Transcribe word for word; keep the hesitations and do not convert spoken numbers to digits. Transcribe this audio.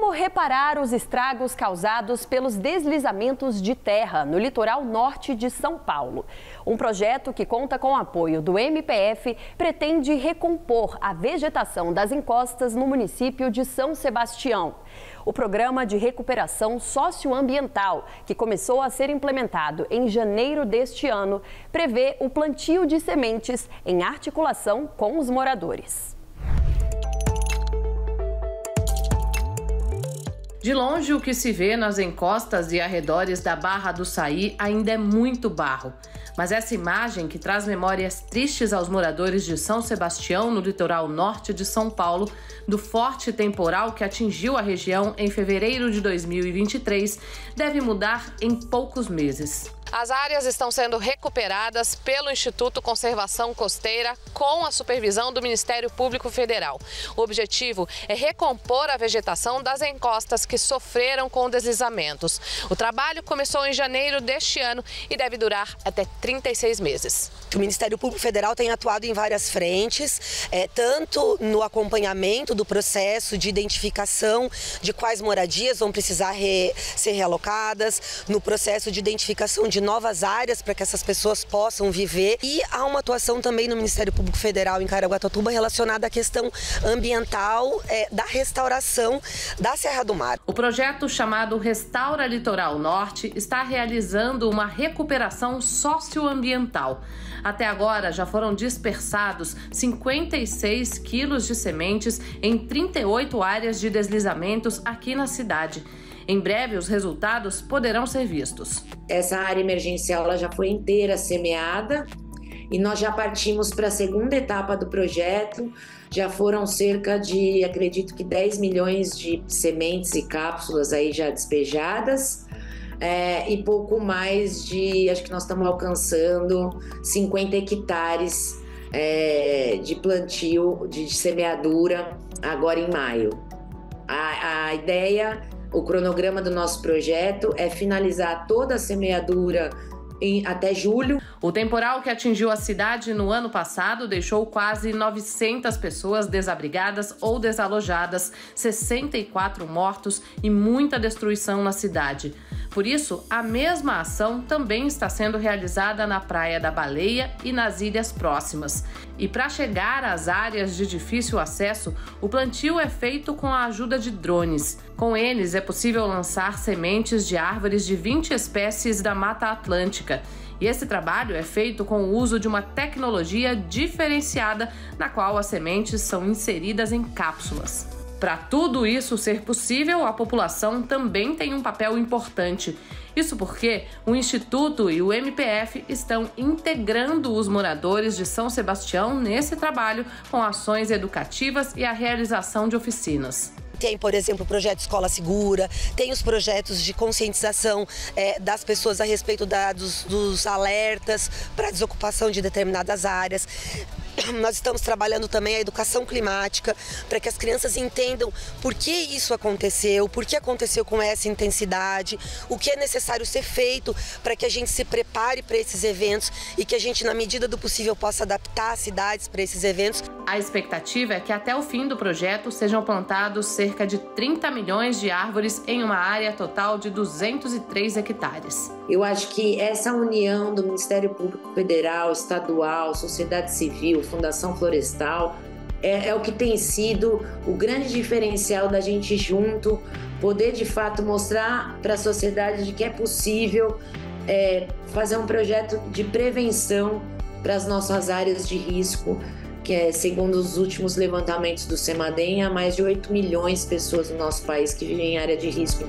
Como reparar os estragos causados pelos deslizamentos de terra no litoral norte de São Paulo? Um projeto que conta com o apoio do M P F pretende recompor a vegetação das encostas no município de São Sebastião. O Programa de Recuperação Socioambiental, que começou a ser implementado em janeiro deste ano, prevê o plantio de sementes em articulação com os moradores. De longe, o que se vê nas encostas e arredores da Barra do Saí ainda é muito barro. Mas essa imagem, que traz memórias tristes aos moradores de São Sebastião, no litoral norte de São Paulo, do forte temporal que atingiu a região em fevereiro de dois mil e vinte e três, deve mudar em poucos meses. As áreas estão sendo recuperadas pelo Instituto Conservação Costeira com a supervisão do Ministério Público Federal. O objetivo é recompor a vegetação das encostas que sofreram com deslizamentos. O trabalho começou em janeiro deste ano e deve durar até trinta e seis meses. O Ministério Público Federal tem atuado em várias frentes, é, tanto no acompanhamento do processo de identificação de quais moradias vão precisar re, ser realocadas, no processo de identificação de novas áreas para que essas pessoas possam viver, e há uma atuação também no Ministério Público Federal em Caraguatatuba relacionada à questão ambiental é, da restauração da Serra do Mar. O projeto chamado Restaura Litoral Norte está realizando uma recuperação socioambiental. Até agora já foram dispersados cinquenta e seis quilos de sementes em trinta e oito áreas de deslizamentos aqui na cidade. Em breve, os resultados poderão ser vistos. Essa área emergencial ela já foi inteira semeada e nós já partimos para a segunda etapa do projeto. Já foram cerca de, acredito que dez milhões de sementes e cápsulas aí já despejadas. É, e pouco mais de, acho que nós estamos alcançando cinquenta hectares é, de plantio, de, de semeadura, agora em maio. A, a ideia, o cronograma do nosso projeto é finalizar toda a semeadura em, até julho. O temporal que atingiu a cidade no ano passado deixou quase novecentas pessoas desabrigadas ou desalojadas, sessenta e quatro mortos e muita destruição na cidade. Por isso, a mesma ação também está sendo realizada na Praia da Baleia e nas ilhas próximas. E para chegar às áreas de difícil acesso, o plantio é feito com a ajuda de drones. Com eles, é possível lançar sementes de árvores de vinte espécies da Mata Atlântica. E esse trabalho é feito com o uso de uma tecnologia diferenciada, na qual as sementes são inseridas em cápsulas. Para tudo isso ser possível, a população também tem um papel importante. Isso porque o Instituto e o M P F estão integrando os moradores de São Sebastião nesse trabalho com ações educativas e a realização de oficinas. Tem, por exemplo, o projeto Escola Segura, tem os projetos de conscientização é, das pessoas a respeito da, dos, dos alertas para desocupação de determinadas áreas. Nós estamos trabalhando também a educação climática, para que as crianças entendam por que isso aconteceu, por que aconteceu com essa intensidade, o que é necessário ser feito para que a gente se prepare para esses eventos e que a gente, na medida do possível, possa adaptar as cidades para esses eventos. A expectativa é que até o fim do projeto sejam plantados cerca de trinta milhões de árvores em uma área total de duzentos e três hectares. Eu acho que essa união do Ministério Público Federal, estadual, sociedade civil, Fundação Florestal, é, é o que tem sido o grande diferencial da gente junto, poder de fato mostrar para a sociedade de que é possível é, fazer um projeto de prevenção para as nossas áreas de risco, que é, segundo os últimos levantamentos do Cemaden, há mais de oito milhões de pessoas no nosso país que vivem em área de risco.